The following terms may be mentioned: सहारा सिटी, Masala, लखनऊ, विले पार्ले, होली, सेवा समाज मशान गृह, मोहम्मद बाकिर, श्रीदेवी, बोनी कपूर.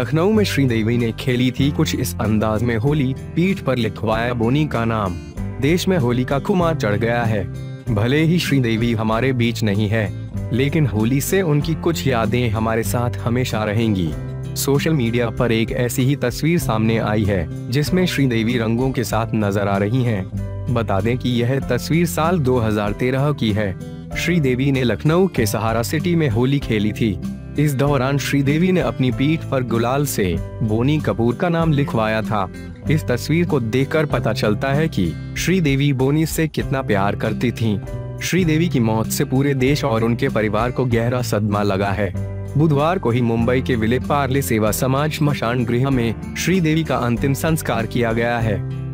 लखनऊ में श्रीदेवी ने खेली थी कुछ इस अंदाज में होली, पीठ पर लिखवाया बोनी का नाम। देश में होली का खुमार चढ़ गया है। भले ही श्रीदेवी हमारे बीच नहीं है, लेकिन होली से उनकी कुछ यादें हमारे साथ हमेशा रहेंगी। सोशल मीडिया पर एक ऐसी ही तस्वीर सामने आई है जिसमें श्रीदेवी रंगों के साथ नजर आ रही हैं। बता दें कि यह तस्वीर साल 2013 की है। श्रीदेवी ने लखनऊ के सहारा सिटी में होली खेली थी। इस दौरान श्रीदेवी ने अपनी पीठ पर गुलाल से बोनी कपूर का नाम लिखवाया था। इस तस्वीर को देखकर पता चलता है कि श्रीदेवी बोनी से कितना प्यार करती थीं। श्रीदेवी की मौत से पूरे देश और उनके परिवार को गहरा सदमा लगा है। बुधवार को ही मुंबई के विले पार्ले सेवा समाज मशान गृह में श्रीदेवी का अंतिम संस्कार किया गया है।